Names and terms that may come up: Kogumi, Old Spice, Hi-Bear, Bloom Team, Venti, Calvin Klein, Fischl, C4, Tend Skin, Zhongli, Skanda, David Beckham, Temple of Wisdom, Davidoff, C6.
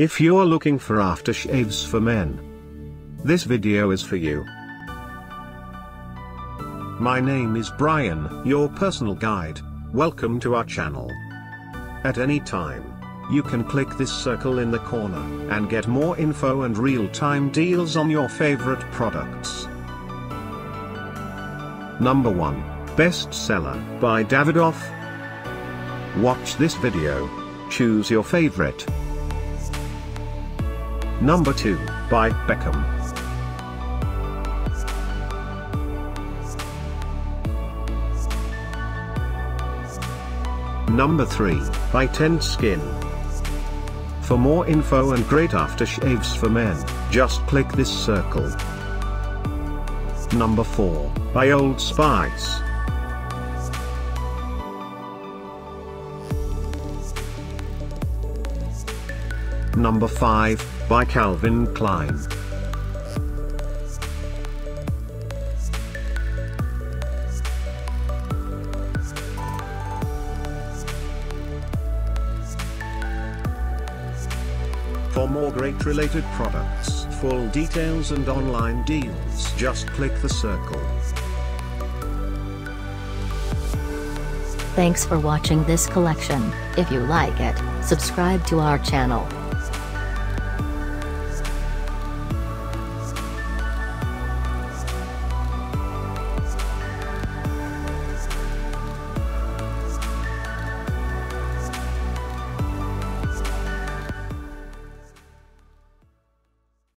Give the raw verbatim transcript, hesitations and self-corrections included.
If you're looking for aftershaves for men, this video is for you. My name is Brian, your personal guide. Welcome to our channel. At any time, you can click this circle in the corner and get more info and real-time deals on your favorite products. Number one. Bestseller by Davidoff. Watch this video. Choose your favorite. Number two. By Beckham. Number three, by Tend Skin. For more info and great aftershaves for men, just click this circle. Number four, by Old Spice. Number five, by Calvin Klein. For more great related products, full details and online deals, just click the circle. Thanks for watching this collection. If you like it, subscribe to our channel.